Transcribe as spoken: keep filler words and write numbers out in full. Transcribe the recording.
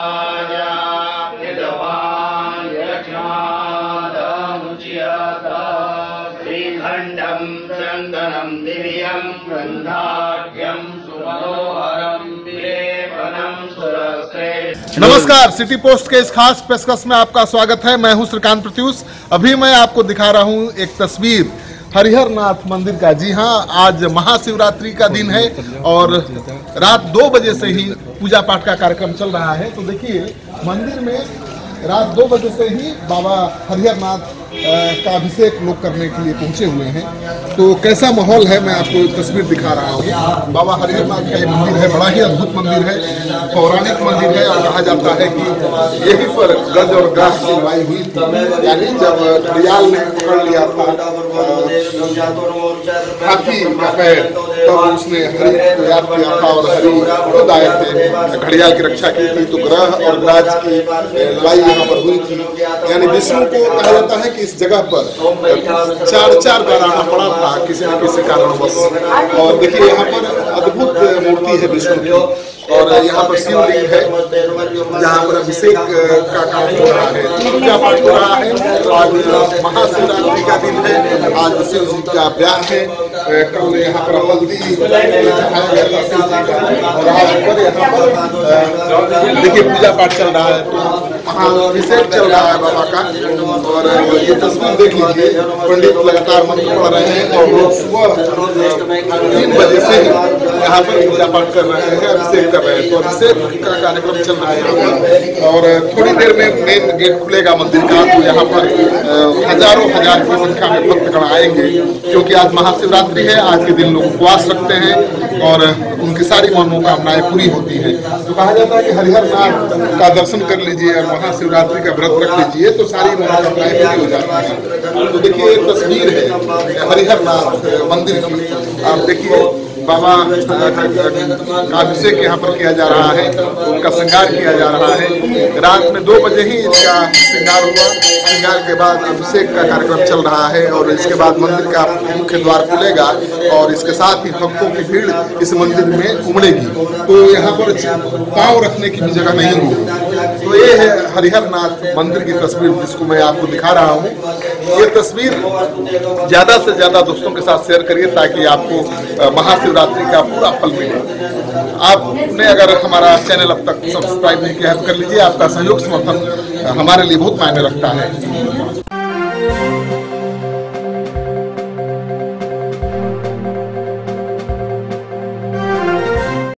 श्रीखंडं चंदनं दिव्यं वृंदाढ्यं सुमनोहरं विलेपनं सुरश्रेष्ठं। नमस्कार, city post के इस खास पेशकश में आपका स्वागत है। मैं हूं श्रीकांत प्रत्यूष। अभी मैं आपको दिखा रहा हूं एक तस्वीर हरिहर नाथ मंदिर का। जी हाँ, आज महाशिवरात्रि का दिन है और रात दो बजे से ही पूजा पाठ का कार्यक्रम चल रहा है। तो देखिए, मंदिर में रात दो बजे से ही बाबा हरिहर नाथ का अभिषेक लोग करने के लिए पहुंचे हुए हैं। तो कैसा माहौल है, मैं आपको तस्वीर दिखा रहा हूँ। बाबा हरिहर नाथ का ये मंदिर है, बड़ा ही अद्भुत मंदिर है, पौराणिक मंदिर है। और कहा जाता है कि यहीं पर गज और ग्रास की लड़ाई हुई, यानी जब दयाल ने पकड़ लिया था हाथी का पैर, तब उसने हरि को याद किया था और हरि खुद आए थे, घड़ियाल की रक्षा की थी। तो ग्रह और राज की लड़ाई यहाँ पर हुई थी, यानी विष्णु को कहा जाता है कि इस जगह पर चार चार बार आना पड़ा था किसी न किसी कारणवश। और देखिए, यहाँ पर अद्भुत मूर्ति है विष्णु की, और यहाँ पर शिवलिंग है जहाँ पर अभिषेक का काम हो रहा है, पूजा पाठ हो रहा है। आज महाशिवरात्रि का दिन है, आज शिव जी का ब्याह है। कल यहाँ पर हल्दी चढ़ाया गया था शिव जी का, और आज पर यहाँ पर देखिए पूजा पाठ चल रहा है, तो अभिषेक चल रहा है बाबा का। और ये तस्वीर देख लीजिए, पंडित लगातार मंत्र पढ़ रहे हैं और लोग सुबह तीन बजे से यहाँ पर पूजा पाठ कर रहे हैं, अभिषेक। तो इससे का कार्यक्रम चल रहा है यहाँ पर, और थोड़ी देर में मेन गेट खुलेगा मंदिर का। तो यहाँ पर हजारों हजार की संख्या में भक्तगण आएंगे, क्योंकि आज महाशिवरात्रि है। आज के दिन लोग उपवास रखते हैं और उनकी सारी मनोकामनाएं पूरी होती है। तो कहा जाता है कि हरिहर नाथ का दर्शन कर लीजिए और महाशिवरात्रि का व्रत रख लीजिए तो सारी मनोकामनाएं पूरी हो जाती है। तो देखिए, तस्वीर है हरिहर नाथ मंदिर की। आप देखिए, बाबा का अभिषेक यहाँ पर किया जा रहा है, उनका श्रृंगार किया जा रहा है। रात में दो बजे ही इनका श्रृंगार हुआ। श्रृंगार के बाद अभिषेक का कार्यक्रम चल रहा है, और इसके बाद मंदिर का मुख्य द्वार खुलेगा और इसके साथ ही भक्तों की भीड़ इस मंदिर में उमड़ेगी। तो यहाँ पर पाँव रखने की भी जगह नहीं होगी। तो ये है हरिहर नाथ मंदिर की तस्वीर जिसको मैं आपको दिखा रहा हूँ। ये तस्वीर ज़्यादा से ज़्यादा दोस्तों के साथ शेयर करिए ताकि आपको महाशिवरात्रि का पूरा फल मिले। आपने अगर हमारा चैनल अब तक सब्सक्राइब नहीं किया है तो कर लीजिए। आपका सहयोग समर्थन हमारे लिए बहुत मायने रखता है।